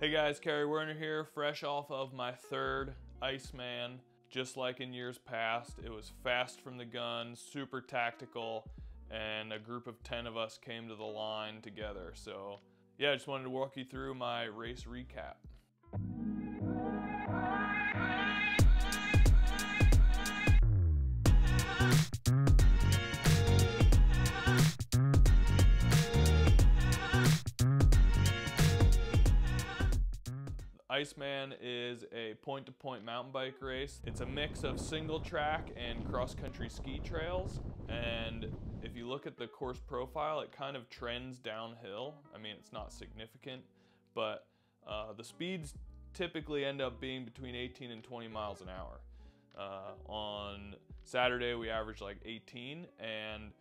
Hey guys, Kerry Werner here, fresh off of my third Iceman. Just like in years past, it was fast from the gun, super tactical, and a group of 10 of us came to the line together. So yeah, I just wanted to walk you through my race recap. Iceman is a point-to-point mountain bike race. It's a mix of single track and cross-country ski trails. And if you look at the course profile, it kind of trends downhill. I mean, it's not significant, but the speeds typically end up being between 18 and 20 miles an hour. On Saturday, we averaged like 18, and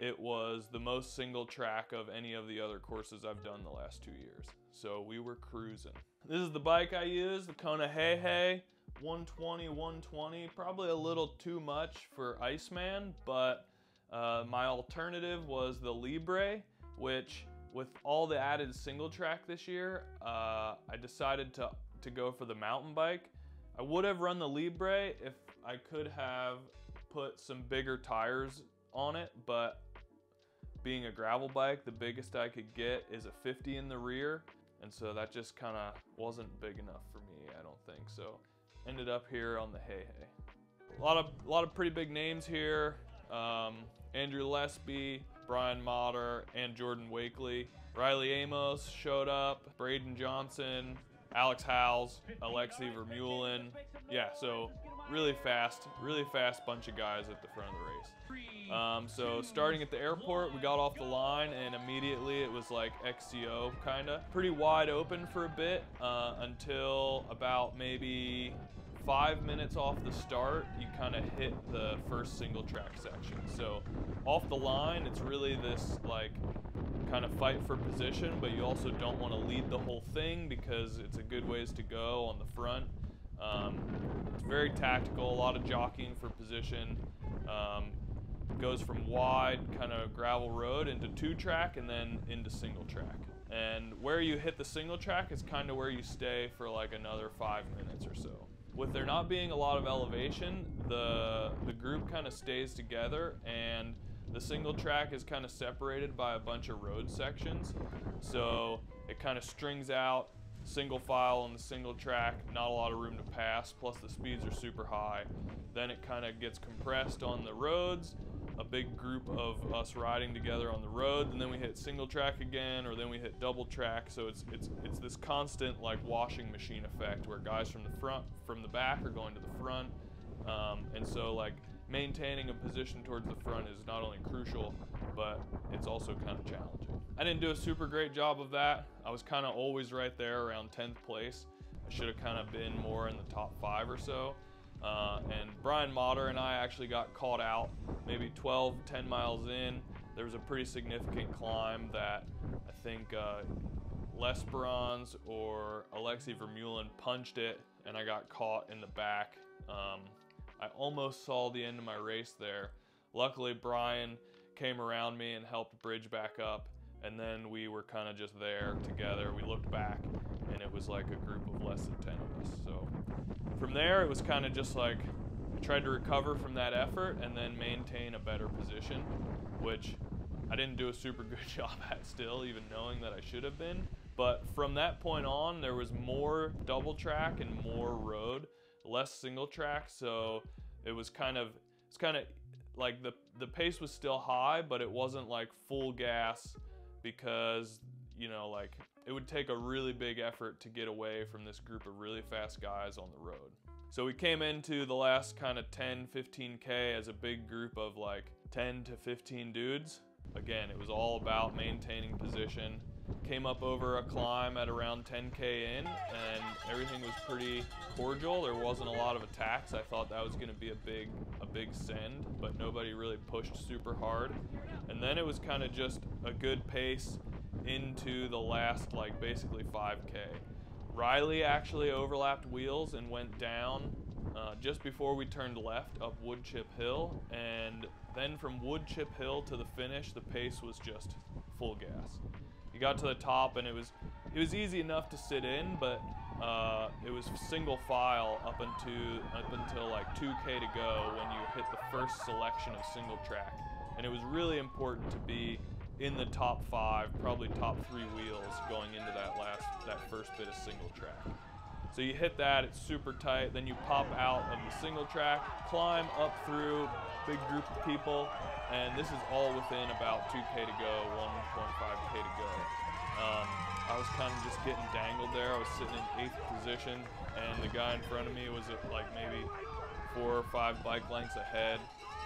it was the most single track of any of the other courses I've done the last 2 years. So we were cruising. This is the bike I use, the Kona Heihei 120/120. Probably a little too much for Iceman, but my alternative was the Libre, which with all the added single track this year, I decided to go for the mountain bike. I would have run the Libre if I could have put some bigger tires on it, but being a gravel bike, the biggest I could get is a 50 in the rear, and so that just kind of wasn't big enough for me, I don't think. So ended up here on the Heihei. A lot of pretty big names here. Andrew Lesby, Brian Matter, and Jordan Wakeley. Riley Amos showed up, Braden Johnson, Alex Howes, Alexi Vermeulen. Yeah, so really fast bunch of guys at the front of the race. So starting at the airport, we got off the line and immediately it was like XCO kinda. Pretty wide open for a bit until about maybe 5 minutes off the start, you kinda hit the first single track section. So off the line, it's really this like, kind of fight for position, but you also don't want to lead the whole thing because it's a good ways to go on the front. It's very tactical, a lot of jockeying for position. Goes from wide kind of gravel road into two track and then into single track. And where you hit the single track is kind of where you stay for like another 5 minutes or so. With there not being a lot of elevation, the group kind of stays together and the single track is kind of separated by a bunch of road sections, so it kind of strings out single file on the single track, not a lot of room to pass, plus the speeds are super high. Then it kind of gets compressed on the roads, a big group of us riding together on the road, and then we hit single track again, or then we hit double track, so it's this constant like washing machine effect where guys from the front, from the back are going to the front, and so like maintaining a position towards the front is not only crucial, but it's also kind of challenging. I didn't do a super great job of that. I was kind of always right there around 10th place. I should have kind of been more in the top 5 or so. And Brian Matter and I actually got caught out maybe 12, 10 miles in. There was a pretty significant climb that I think Lesperon's or Alexi Vermeulen punched it and I got caught in the back. I almost saw the end of my race there. Luckily, Brian came around me and helped bridge back up, and then we were kind of just there together. We looked back, and it was like a group of less than 10 of us. So from there, it was kind of just like I tried to recover from that effort and then maintain a better position, which I didn't do a super good job at still, even knowing that I should have been. But from that point on, there was more double track and more road, less single track, so it was kind of, it's kind of like the pace was still high, but it wasn't like full gas because, you know, like it would take a really big effort to get away from this group of really fast guys on the road. So we came into the last kind of 10, 15K as a big group of like 10 to 15 dudes. Again, it was all about maintaining position. Came up over a climb at around 10K in, and everything was pretty cordial. There wasn't a lot of attacks. I thought that was going to be a big send, but nobody really pushed super hard. And then it was kind of just a good pace into the last, like, basically 5K. Riley actually overlapped wheels and went down just before we turned left up Woodchip Hill, and then from Woodchip Hill to the finish, the pace was just full gas. He got to the top and it was, it was easy enough to sit in, but it was single file up until like 2K to go when you hit the first selection of single track. And it was really important to be in the top five, probably top three wheels going into that first bit of single track. So you hit that, it's super tight, then you pop out of the single track, climb up through big group of people, and this is all within about 2K to go, 1.5K to go. I was kind of just getting dangled there. I was sitting in 8th position, and the guy in front of me was at like maybe 4 or 5 bike lengths ahead,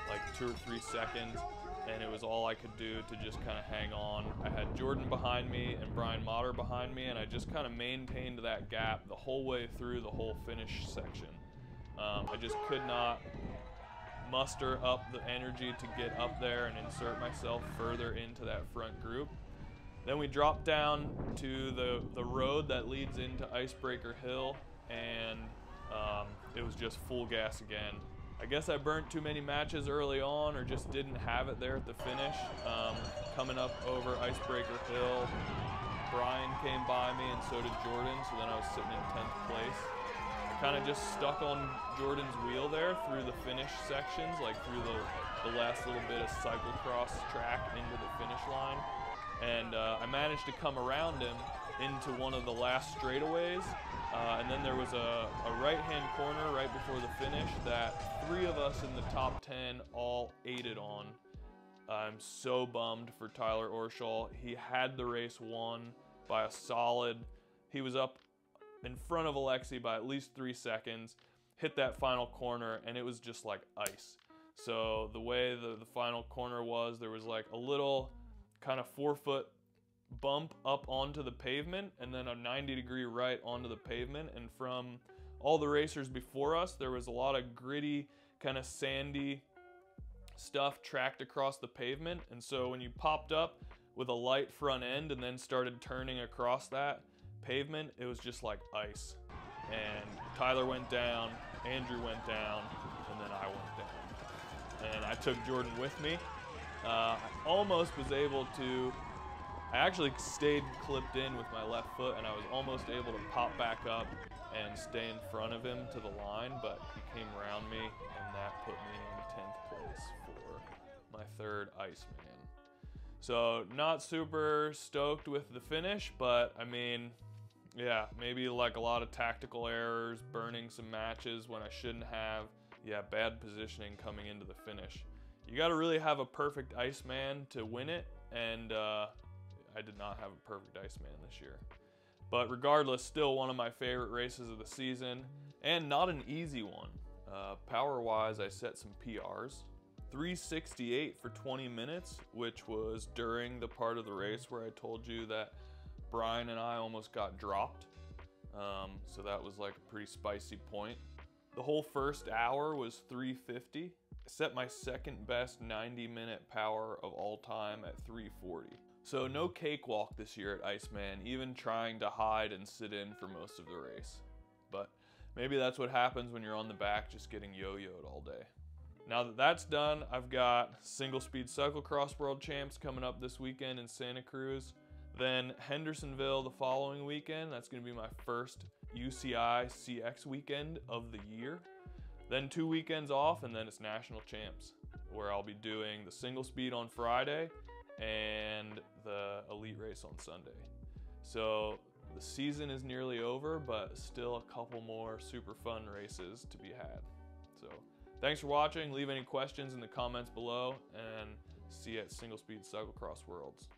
like 2 or 3 seconds, and it was all I could do to just kind of hang on. I had Jordan behind me and Brian Matter behind me, and I just kind of maintained that gap the whole way through the whole finish section. I just could not muster up the energy to get up there and insert myself further into that front group. Then we dropped down to the road that leads into Icebreaker Hill, and it was just full gas again. I guess I burnt too many matches early on, or just didn't have it there at the finish. Coming up over Icebreaker Hill, Brian came by me and so did Jordan, so then I was sitting in 10th place. I kind of just stuck on Jordan's wheel there through the finish sections, like through the last little bit of cyclocross track into the finish line. And I managed to come around him into one of the last straightaways. And then there was a right-hand corner right before the finish that 3 of us in the top 10 all aided on. I'm so bummed for Tyler Orschel. He had the race won by a solid. He was up in front of Alexi by at least 3 seconds, hit that final corner, and it was just like ice. So the way the final corner was, there was like a little kind of 4-foot bump up onto the pavement and then a 90-degree right onto the pavement, and from all the racers before us there was a lot of gritty kind of sandy stuff tracked across the pavement, and so when you popped up with a light front end and then started turning across that pavement, it was just like ice. And Tyler went down, Andrew went down, and then I went down, and I took Jordan with me. I almost was able to, I actually stayed clipped in with my left foot, and I was almost able to pop back up and stay in front of him to the line, but he came around me, and that put me in 10th place for my 3rd Iceman. So not super stoked with the finish, but I mean, yeah, maybe like a lot of tactical errors, burning some matches when I shouldn't have, yeah, bad positioning coming into the finish. You gotta really have a perfect Iceman to win it, and I did not have a perfect Iceman this year. But regardless, still one of my favorite races of the season, and not an easy one. Power-wise, I set some PRs. 368 for 20 minutes, which was during the part of the race where I told you that Brian and I almost got dropped. So that was like a pretty spicy point. The whole first hour was 350. I set my 2nd best 90-minute power of all time at 340. So no cakewalk this year at Iceman, even trying to hide and sit in for most of the race. But maybe that's what happens when you're on the back just getting yo-yoed all day. Now that that's done, I've got single-speed cyclocross world champs coming up this weekend in Santa Cruz. Then Hendersonville the following weekend. That's going to be my first UCI CX weekend of the year. Then 2 weekends off, and then it's national champs, where I'll be doing the single speed on Friday and the elite race on Sunday. So the season is nearly over, but still a couple more super fun races to be had. So thanks for watching. Leave any questions in the comments below, and see you at Single Speed Cyclocross Worlds.